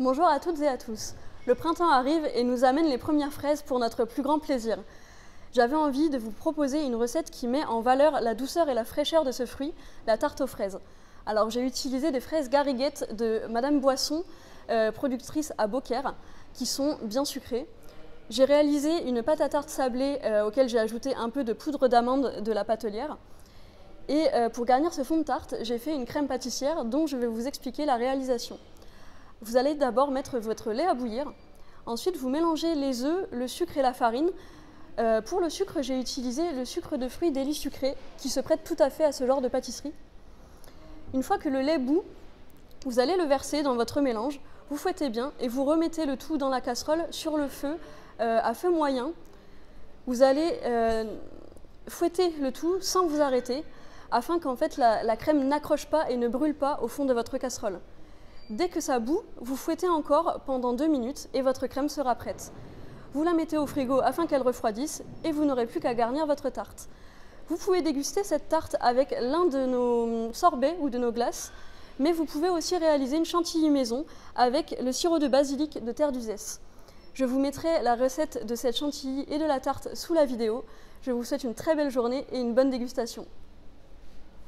Bonjour à toutes et à tous. Le printemps arrive et nous amène les premières fraises pour notre plus grand plaisir. J'avais envie de vous proposer une recette qui met en valeur la douceur et la fraîcheur de ce fruit, la tarte aux fraises. Alors j'ai utilisé des fraises gariguettes de Madame Boisson, productrice à Beaucaire, qui sont bien sucrées. J'ai réalisé une pâte à tarte sablée auquel j'ai ajouté un peu de poudre d'amande de la pâtelière. Et pour garnir ce fond de tarte, j'ai fait une crème pâtissière dont je vais vous expliquer la réalisation. Vous allez d'abord mettre votre lait à bouillir. Ensuite, vous mélangez les œufs, le sucre et la farine. Pour le sucre, j'ai utilisé le sucre de fruits Délisucré qui se prête tout à fait à ce genre de pâtisserie. Une fois que le lait bout, vous allez le verser dans votre mélange, vous fouettez bien et vous remettez le tout dans la casserole sur le feu. À feu moyen, vous allez fouetter le tout sans vous arrêter afin qu'en fait la crème n'accroche pas et ne brûle pas au fond de votre casserole. Dès que ça bout, vous fouettez encore pendant 2 minutes et votre crème sera prête. Vous la mettez au frigo afin qu'elle refroidisse et vous n'aurez plus qu'à garnir votre tarte. Vous pouvez déguster cette tarte avec l'un de nos sorbets ou de nos glaces, mais vous pouvez aussi réaliser une chantilly maison avec le sirop de basilic de Terre d'Uzès. Je vous mettrai la recette de cette chantilly et de la tarte sous la vidéo. Je vous souhaite une très belle journée et une bonne dégustation.